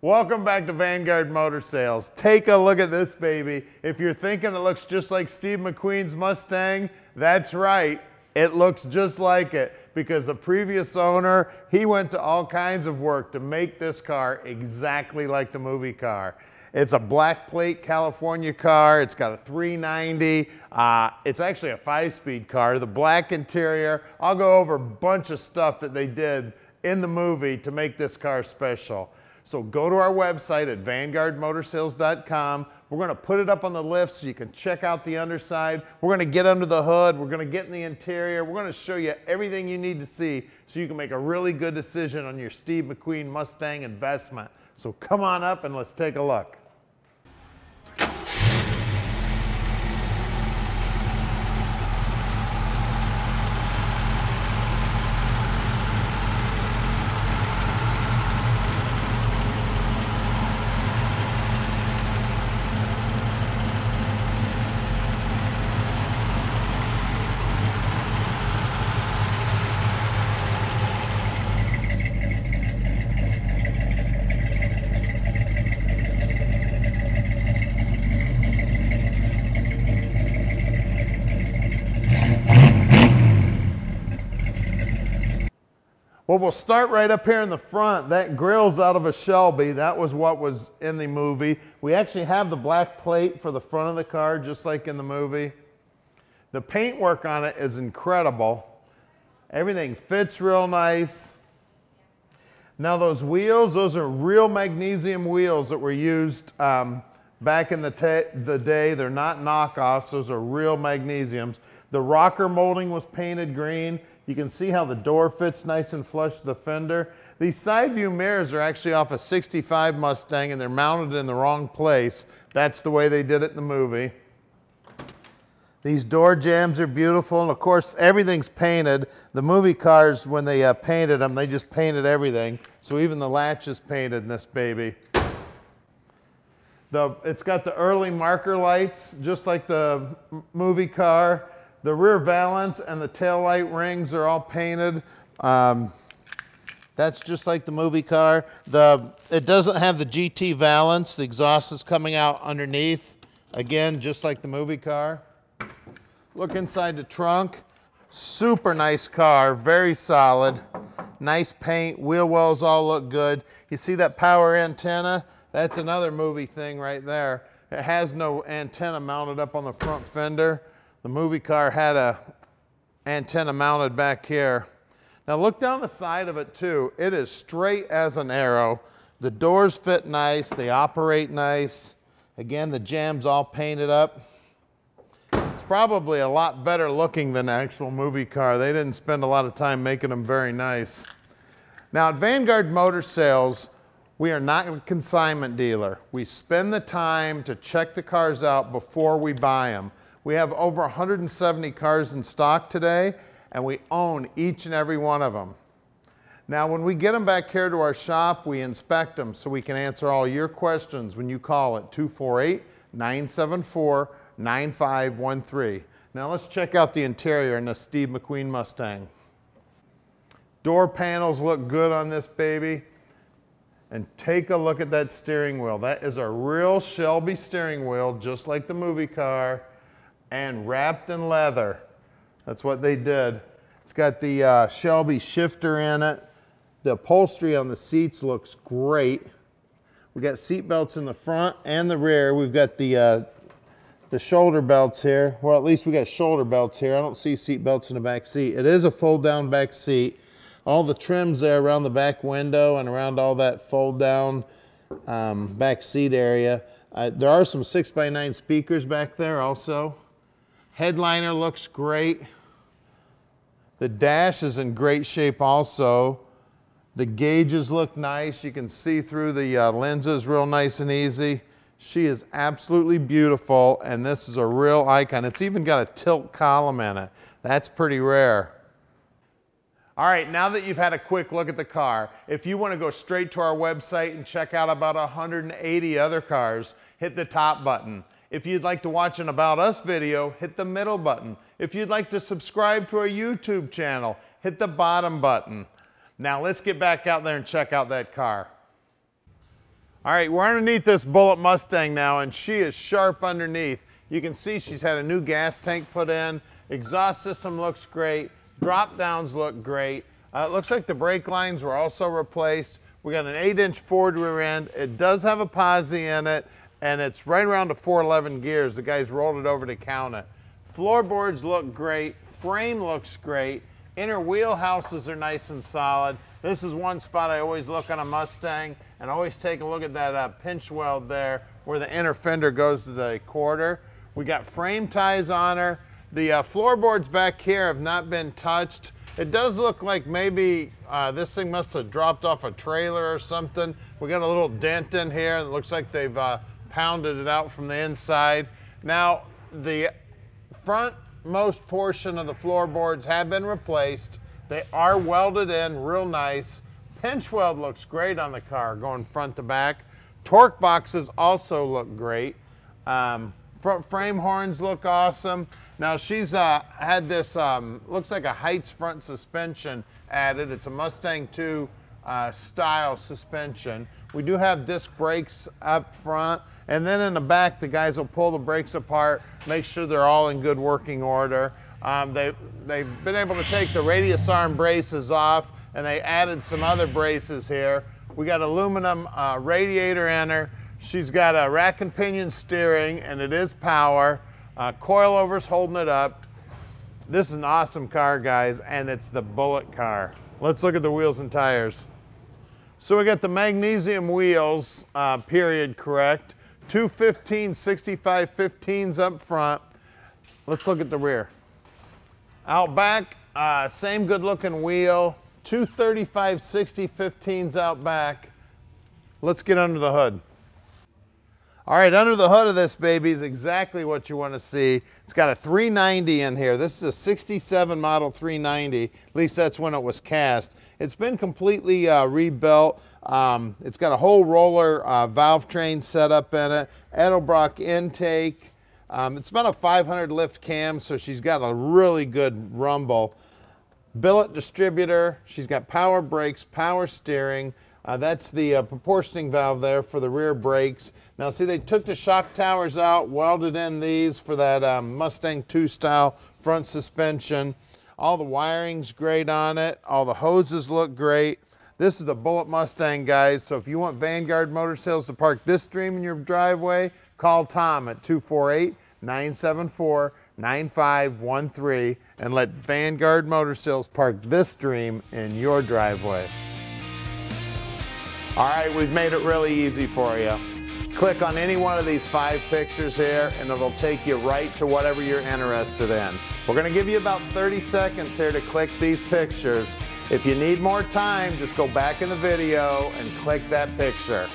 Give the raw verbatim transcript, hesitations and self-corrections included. Welcome back to Vanguard Motor Sales. Take a look at this baby. If you're thinking it looks just like Steve McQueen's Mustang, that's right. It looks just like it because the previous owner, he went to all kinds of work to make this car exactly like the movie car. It's a black plate California car. It's got a three ninety. Uh, it's actually a five-speed car. The black interior. I'll go over a bunch of stuff that they did in the movie to make this car special. So go to our website at vanguard motor sales dot com. We're going to put it up on the lift so you can check out the underside. We're going to get under the hood. We're going to get in the interior. We're going to show you everything you need to see so you can make a really good decision on your Steve McQueen Mustang investment. So come on up and let's take a look. Well, we'll start right up here in the front. That grill's out of a Shelby. That was what was in the movie. We actually have the black plate for the front of the car, just like in the movie. The paintwork on it is incredible. Everything fits real nice. Now those wheels, those are real magnesium wheels that were used um, back in the, the day. They're not knockoffs, those are real magnesiums. The rocker molding was painted green. You can see how the door fits nice and flush to the fender. These side view mirrors are actually off a sixty-five Mustang and they're mounted in the wrong place. That's the way they did it in the movie. These door jambs are beautiful, and of course everything's painted. The movie cars, when they uh, painted them, they just painted everything. So even the latch is painted in this baby. The, it's got the early marker lights, just like the movie car. The rear valance and the taillight rings are all painted. Um, that's just like the movie car. The, it doesn't have the G T valance. The exhaust is coming out underneath. Again, just like the movie car. Look inside the trunk. Super nice car, very solid. Nice paint, wheel wells all look good. You see that power antenna? That's another movie thing right there. It has no antenna mounted up on the front fender. The movie car had a antenna mounted back here. Now look down the side of it too. It is straight as an arrow. The doors fit nice, they operate nice. Again, the jambs all painted up. It's probably a lot better looking than the actual movie car. They didn't spend a lot of time making them very nice. Now at Vanguard Motor Sales, we are not a consignment dealer. We spend the time to check the cars out before we buy them. We have over one hundred seventy cars in stock today, and we own each and every one of them. Now, when we get them back here to our shop, we inspect them so we can answer all your questions when you call at two four eight, nine seven four, nine five one three. Now, let's check out the interior in the Steve McQueen Mustang. Door panels look good on this baby. And take a look at that steering wheel. That is a real Shelby steering wheel, just like the movie car, and wrapped in leather. That's what they did. It's got the uh, Shelby shifter in it. The upholstery on the seats looks great. We got seat belts in the front and the rear. We've got the, uh, the shoulder belts here. Well, at least we got shoulder belts here. I don't see seat belts in the back seat. It is a fold down back seat. All the trims there around the back window and around all that fold down um, back seat area. Uh, there are some six by nine speakers back there also. Headliner looks great. The dash is in great shape also. The gauges look nice. You can see through the uh, lenses real nice and easy. She is absolutely beautiful, and this is a real icon. It's even got a tilt column in it. That's pretty rare. All right, now that you've had a quick look at the car, if you want to go straight to our website and check out about one hundred eighty other cars, hit the top button. If you'd like to watch an About Us video, hit the middle button. If you'd like to subscribe to our YouTube channel, hit the bottom button. Now let's get back out there and check out that car. All right, we're underneath this Bullitt Mustang now, and she is sharp underneath. You can see she's had a new gas tank put in. Exhaust system looks great. Drop downs look great. Uh, it looks like the brake lines were also replaced. We got an eight inch Ford rear end. It does have a posi in it, and it's right around the four eleven gears. The guys rolled it over to count it. Floorboards look great. Frame looks great. Inner wheelhouses are nice and solid. This is one spot I always look on a Mustang, and always take a look at that uh, pinch weld there where the inner fender goes to the quarter. We got frame ties on her. The uh, floorboards back here have not been touched. It does look like maybe uh, this thing must have dropped off a trailer or something. We got a little dent in here. It looks like they've uh, pounded it out from the inside. Now, the frontmost portion of the floorboards have been replaced. They are welded in real nice. Pinch weld looks great on the car, going front to back. Torque boxes also look great. Um, Front frame horns look awesome. Now she's uh, had this, um, looks like a Heights front suspension added. It's a Mustang two uh, style suspension. We do have disc brakes up front. And then in the back, the guys will pull the brakes apart, make sure they're all in good working order. Um, they, they've been able to take the radius arm braces off, and they added some other braces here. We got aluminum uh, radiator in her. She's got a rack and pinion steering, and it is power. Uh, coilovers holding it up. This is an awesome car, guys, and it's the Bullitt car. Let's look at the wheels and tires. So we got the magnesium wheels, uh, period correct. two fifteen sixty-five fifteens up front. Let's look at the rear. Out back, uh, same good looking wheel. two thirty-five sixty fifteens out back. Let's get under the hood. All right, under the hood of this baby is exactly what you want to see. It's got a three ninety in here. This is a sixty-seven model three ninety. At least that's when it was cast. It's been completely uh, rebuilt. Um, it's got a whole roller uh, valve train set up in it. Edelbrock intake. Um, it's about a five hundred lift cam, so she's got a really good rumble. Bullitt distributor. She's got power brakes, power steering. Uh, that's the uh, proportioning valve there for the rear brakes. Now see, they took the shock towers out, welded in these for that um, Mustang two style front suspension. All the wiring's great on it. All the hoses look great. This is the Bullitt Mustang, guys. So if you want Vanguard Motor Sales to park this dream in your driveway, call Tom at two four eight, nine seven four, nine five one three and let Vanguard Motor Sales park this dream in your driveway. All right, we've made it really easy for you. Click on any one of these five pictures here, and it'll take you right to whatever you're interested in. We're gonna give you about thirty seconds here to click these pictures. If you need more time, just go back in the video and click that picture.